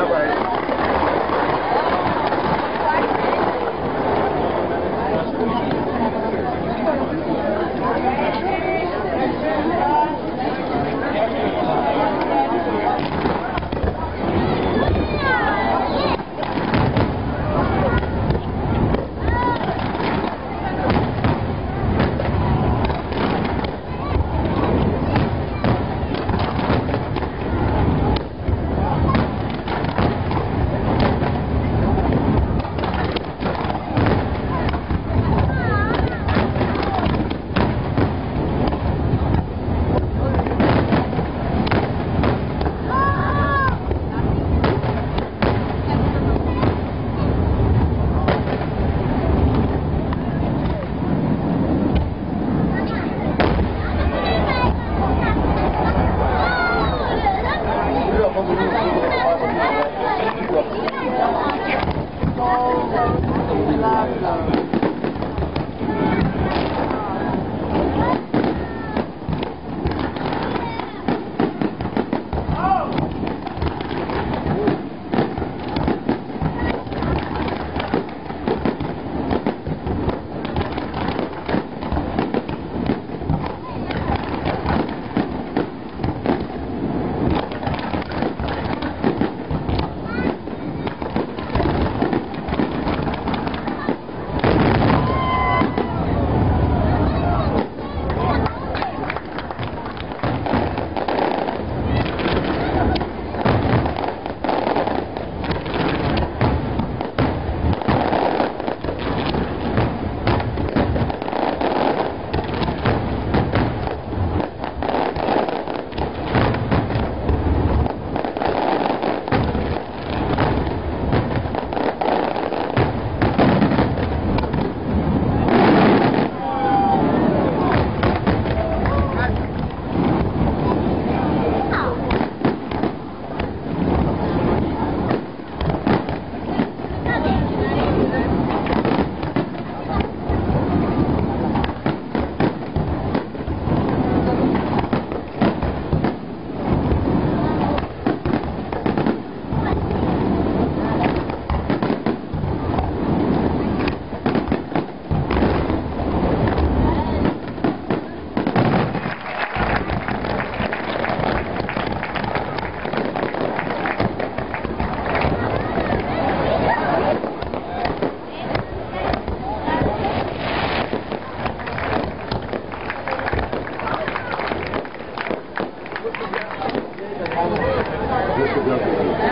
Not right. Thank you.